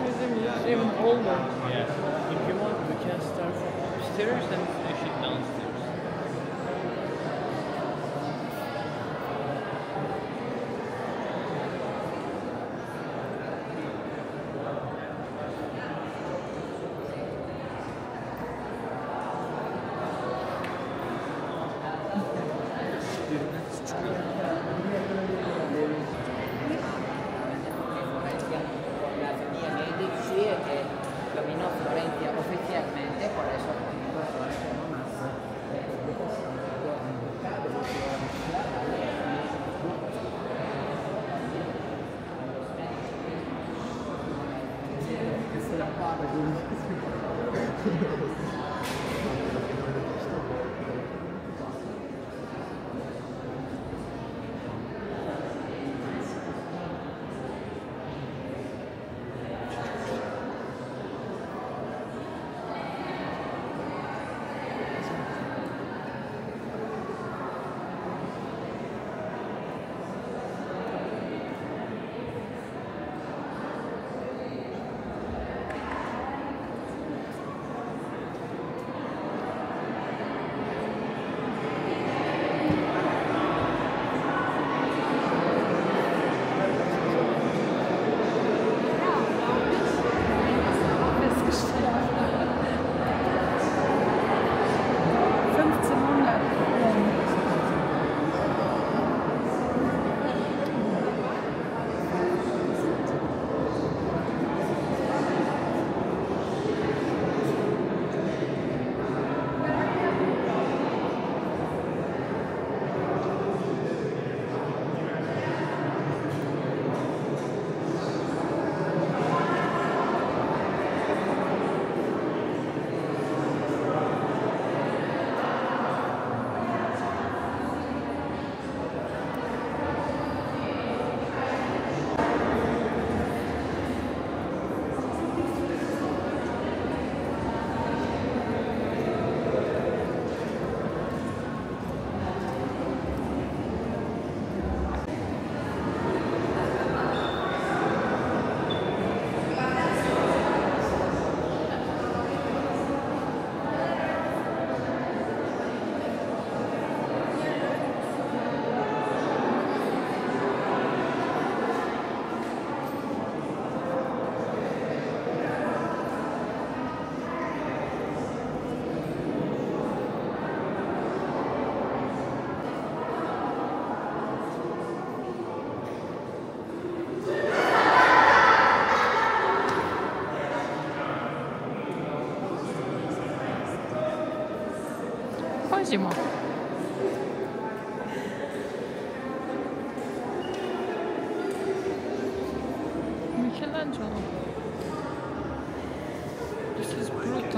museum is even older. Yeah. If you want, we can start from upstairs and finish it downstairs. Зима. Микеланджело. This is brutal.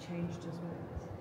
Changed his ways.